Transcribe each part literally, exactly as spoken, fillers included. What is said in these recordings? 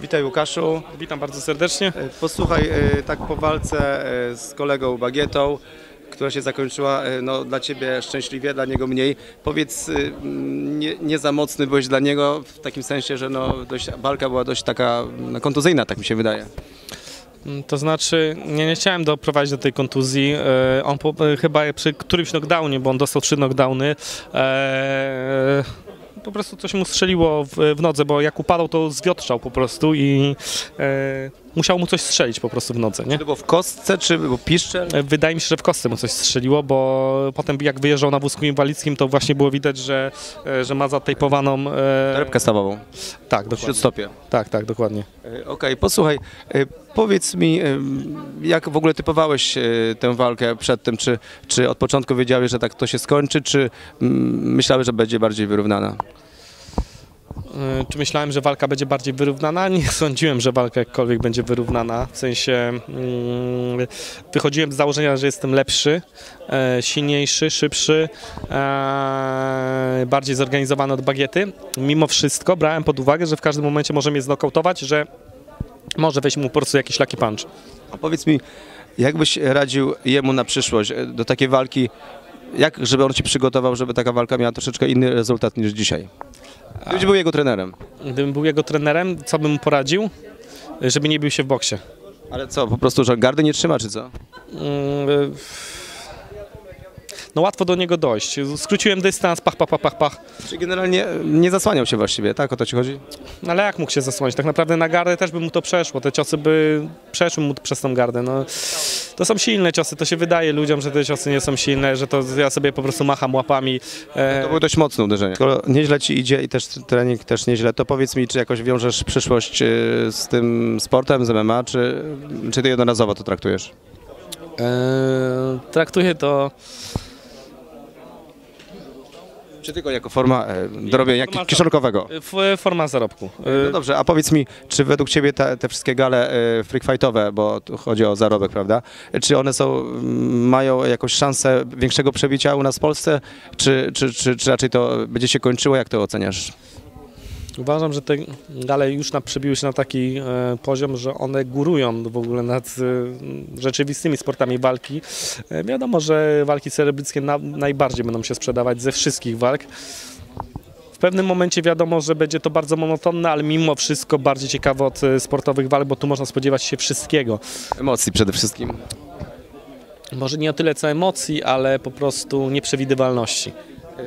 Witaj Łukaszu. Witam bardzo serdecznie. Posłuchaj, tak po walce z kolegą Bagietą, która się zakończyła no, dla Ciebie szczęśliwie, dla niego mniej. Powiedz, nie, nie za mocny byłeś dla niego, w takim sensie, że no, dość, walka była dość taka no, kontuzyjna, tak mi się wydaje. To znaczy, nie, nie chciałem doprowadzić do tej kontuzji. E, on po, chyba przy którymś knockdownie, bo on dostał trzy knockdowny, e, po prostu coś mu strzeliło w, w nodze, bo jak upadał, to zwiotczał po prostu i e, musiał mu coś strzelić po prostu w nodze. Nie? Czy to było w kostce, czy było piszczel? Wydaje mi się, że w kostce mu coś strzeliło, bo potem jak wyjeżdżał na wózku inwalidzkim, to właśnie było widać, że, że ma zatejpowaną... E... torebkę stawową. Tak, dokładnie. W śródstopie. Tak, tak, dokładnie. E, Okej, okay, posłuchaj, e, powiedz mi, e, jak w ogóle typowałeś e, tę walkę przed tym? Czy, czy od początku wiedziałeś, że tak to się skończy, czy m, myślałeś, że będzie bardziej wyrównana? Czy myślałem, że walka będzie bardziej wyrównana? Nie sądziłem, że walka jakkolwiek będzie wyrównana. W sensie hmm, wychodziłem z założenia, że jestem lepszy, e, silniejszy, szybszy, e, bardziej zorganizowany od Bagiety. Mimo wszystko brałem pod uwagę, że w każdym momencie może mnie znokautować, że może wejść mu po prostu jakiś lucky punch. A powiedz mi, jak byś radził jemu na przyszłość do takiej walki? Jak, żeby on się przygotował, żeby taka walka miała troszeczkę inny rezultat niż dzisiaj? Gdybyś był jego trenerem. Gdybym był jego trenerem, co bym mu poradził? Żeby nie bił się w boksie. Ale co, po prostu, że gardy nie trzyma, czy co? No łatwo do niego dojść. Skróciłem dystans, pach, pach, pach, pach, pach. Czyli generalnie nie zasłaniał się właściwie, tak? O to ci chodzi? Ale jak mógł się zasłaniać? Tak naprawdę na gardę też by mu to przeszło. Te ciosy by przeszły mu przez tą gardę. No. To są silne ciosy, to się wydaje ludziom, że te ciosy nie są silne, że to ja sobie po prostu macham łapami. E... To było dość mocne uderzenie. Skoro nieźle ci idzie i też trening też nieźle, to powiedz mi, czy jakoś wiążesz przyszłość z tym sportem, z M M A, czy, czy ty jednorazowo to traktujesz? E... Traktuję to... Czy tylko jako forma e, dorobienia jak kieszonkowego? Forma zarobku. No dobrze, a powiedz mi, czy według Ciebie te, te wszystkie gale e, freakfightowe, bo tu chodzi o zarobek, prawda? Czy one są, mają jakąś szansę większego przebicia u nas w Polsce? Czy, czy, czy, czy raczej to będzie się kończyło? Jak to oceniasz? Uważam, że te gale już na, przebiły się na taki e, poziom, że one górują w ogóle nad e, rzeczywistymi sportami walki. E, wiadomo, że walki celebryckie na, najbardziej będą się sprzedawać ze wszystkich walk. W pewnym momencie wiadomo, że będzie to bardzo monotonne, ale mimo wszystko bardziej ciekawe od e, sportowych walk, bo tu można spodziewać się wszystkiego. Emocji przede wszystkim. Może nie o tyle co emocji, ale po prostu nieprzewidywalności. E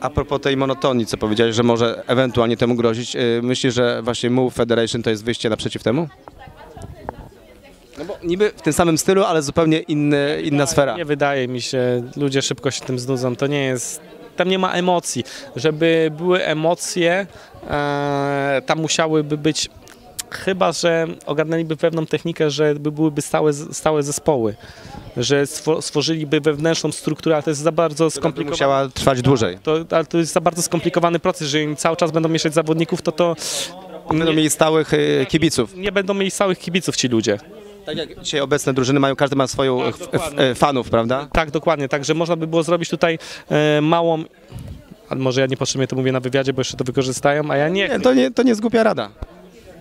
A propos tej monotonii, co powiedziałeś, że może ewentualnie temu grozić, yy, myślisz, że właśnie Move Federation to jest wyjście naprzeciw temu? No bo niby w tym samym stylu, ale zupełnie inny, inna sfera. Nie wydaje mi się, ludzie szybko się tym znudzą, to nie jest... Tam nie ma emocji. Żeby były emocje, e, tam musiałyby być... Chyba że ogarnęliby pewną technikę, że byłyby stałe, stałe zespoły, że stworzyliby wewnętrzną strukturę, ale to jest za bardzo skomplikowane. Musiała trwać dłużej. To, ale to jest za bardzo skomplikowany proces, że im cały czas będą mieszać zawodników, to to... Nie będą mieli stałych kibiców. Nie będą mieli stałych kibiców ci ludzie. Tak jak dzisiaj obecne drużyny mają, każdy ma swoją tak, fanów, prawda? Tak, dokładnie. Także można by było zrobić tutaj e, małą... Ale może ja niepotrzebnie to mówię na wywiadzie, bo jeszcze to wykorzystają, a ja nie... Nie, to nie, to nie jest głupia rada.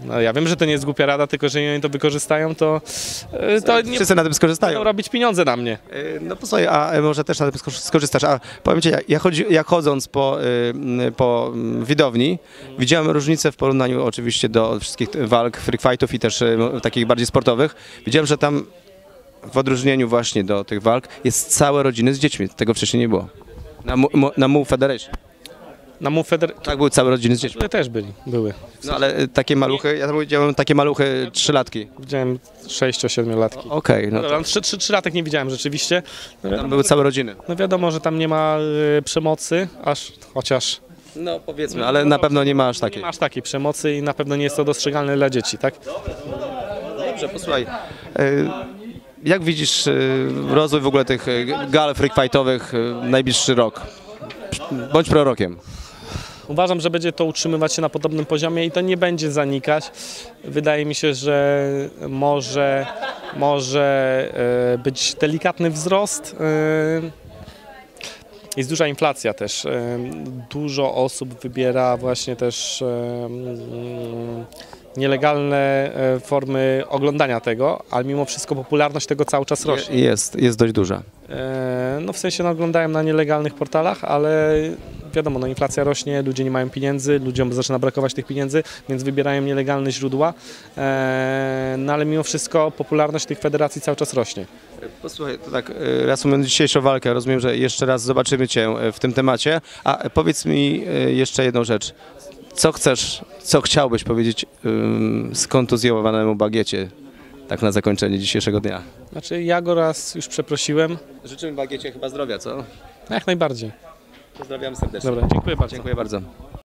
No, ja wiem, że to nie jest głupia rada, tylko że oni to wykorzystają, to, to nie wszyscy na tym skorzystają. Będą robić pieniądze na mnie. No posłuchaj, a może też na tym skorzystasz. A powiem Ci, ja, chodzi, ja chodząc po, po widowni, widziałem różnicę w porównaniu oczywiście do wszystkich walk, freakfightów i też takich bardziej sportowych. Widziałem, że tam w odróżnieniu właśnie do tych walk jest całe rodziny z dziećmi. Tego wcześniej nie było. Na, na Mu Federation. Na Move Federation. Tak, były całe rodziny z dziećmi. My też byli, były. No ale takie maluchy, ja tam widziałem takie maluchy trzylatki. Widziałem sześcio-siedmiolatki. Okej. Okay, no trzylatek nie widziałem rzeczywiście. No tam były całe rodziny. No wiadomo, że tam nie ma y, przemocy, aż chociaż... No powiedzmy, ale na pewno nie ma aż takiej. Nie ma aż takiej przemocy i na pewno nie jest to dostrzegalne dla dzieci, tak? Dobrze, posłuchaj. Y, jak widzisz y, rozwój w ogóle tych gal freakfightowych y, najbliższy rok? Bądź prorokiem. Uważam, że będzie to utrzymywać się na podobnym poziomie i to nie będzie zanikać. Wydaje mi się, że może, może być delikatny wzrost. Jest duża inflacja też. Dużo osób wybiera właśnie też nielegalne formy oglądania tego, ale mimo wszystko popularność tego cały czas rośnie. Jest, jest dość duża. No w sensie no, oglądają na nielegalnych portalach, ale wiadomo, no, inflacja rośnie, ludzie nie mają pieniędzy, ludziom zaczyna brakować tych pieniędzy, więc wybierają nielegalne źródła, no ale mimo wszystko popularność tych federacji cały czas rośnie. Posłuchaj, to tak reasumując dzisiejszą walkę, rozumiem, że jeszcze raz zobaczymy Cię w tym temacie, a powiedz mi jeszcze jedną rzecz. Co chcesz, co chciałbyś powiedzieć um, skontuzjowanemu Bagiecie, tak na zakończenie dzisiejszego dnia? Znaczy ja go raz już przeprosiłem. Życzymy Bagiecie chyba zdrowia, co? Jak najbardziej. Pozdrawiam serdecznie. Dobra, dziękuję bardzo. Dziękuję bardzo.